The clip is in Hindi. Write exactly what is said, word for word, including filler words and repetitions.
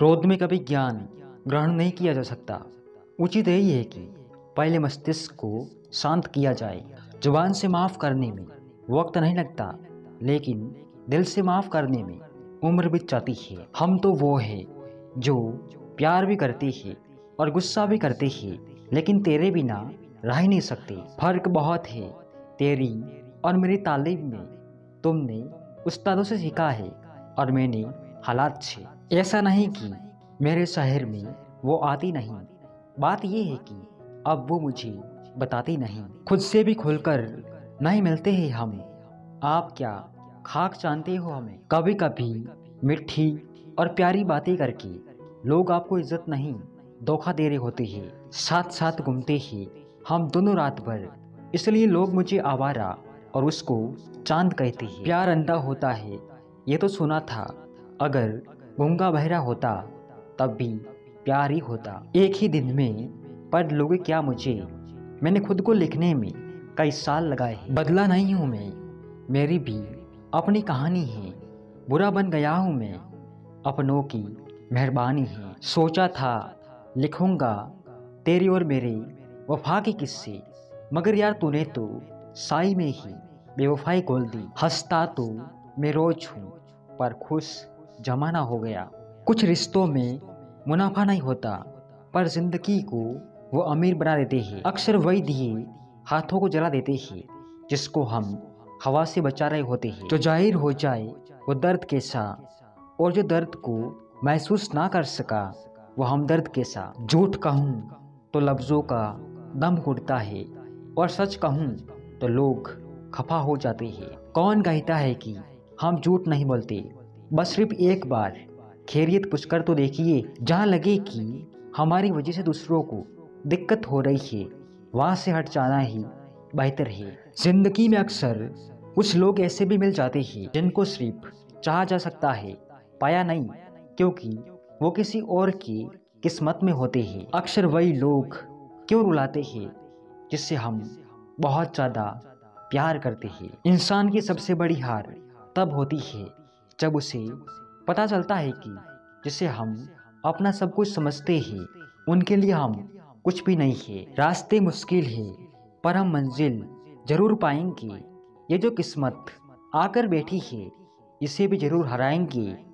क्रोध में कभी ज्ञान ग्रहण नहीं किया जा सकता। उचित यही है कि पहले मस्तिष्क को शांत किया जाए। जुबान से माफ़ करने में वक्त नहीं लगता, लेकिन दिल से माफ़ करने में उम्र बीत जाती है। हम तो वो है जो प्यार भी करती है और गुस्सा भी करती है, लेकिन तेरे बिना रह ही नहीं सकते। फ़र्क बहुत है तेरी और मेरी तालीम में। तुमने उस्तादों से सीखा है और मैंने हालात से। ऐसा नहीं कि मेरे शहर में वो आती नहीं, बात ये है कि अब वो मुझे बताती नहीं। खुद से भी खुलकर नहीं मिलते हैं हम। आप क्या खाक जानते हो हमें। कभी कभी मीठी और प्यारी बातें करके लोग आपको इज्जत नहीं, धोखा दे रहे होते हैं। साथ साथ घूमते हैं हम दोनों रात भर, इसलिए लोग मुझे आवारा और उसको चांद कहते हैं। प्यार अंधा होता है ये तो सुना था, अगर गूंगा बहरा होता तब भी प्यार ही होता। एक ही दिन में पढ़ लोगे क्या मुझे। मैंने खुद को लिखने में कई साल लगाए, बदला नहीं हूँ मैं। मेरी भी अपनी कहानी है, बुरा बन गया हूँ मैं, अपनों की मेहरबानी है। सोचा था लिखूँगा तेरी और मेरी वफा के किस्से, मगर यार तूने तो साई में ही बेवफाई खोल दी। हंसता तो मैं रोज हूँ, पर खुश जमाना हो गया। कुछ रिश्तों में मुनाफा नहीं होता, पर जिंदगी को वो अमीर बना देते हैं। अक्सर वही दिए हाथों को जला देते हैं जिसको हम हवा से बचा रहे होते हैं। जो जाहिर हो जाए वो दर्द कैसा, और जो दर्द को महसूस ना कर सका वो हमदर्द कैसा। झूठ कहूँ तो लफ्ज़ों का दम घुटता है, और सच कहूँ तो लोग खफा हो जाते हैं। कौन कहता है कि हम झूठ नहीं बोलते। बस सिर्फ एक बार खैरियत पूछकर तो देखिए। जहाँ लगे कि हमारी वजह से दूसरों को दिक्कत हो रही है, वहाँ से हट जाना ही बेहतर है। जिंदगी में अक्सर कुछ लोग ऐसे भी मिल जाते हैं जिनको सिर्फ चाहा जा सकता है, पाया नहीं, क्योंकि वो किसी और की किस्मत में होते हैं। अक्सर वही लोग क्यों रुलाते हैं जिससे हम बहुत ज़्यादा प्यार करते हैं। इंसान की सबसे बड़ी हार तब होती है जब उसे पता चलता है कि जिसे हम अपना सब कुछ समझते हैं, उनके लिए हम कुछ भी नहीं है। रास्ते मुश्किल है, पर हम मंजिल जरूर पाएंगे। ये जो किस्मत आकर बैठी है, इसे भी जरूर हराएंगे।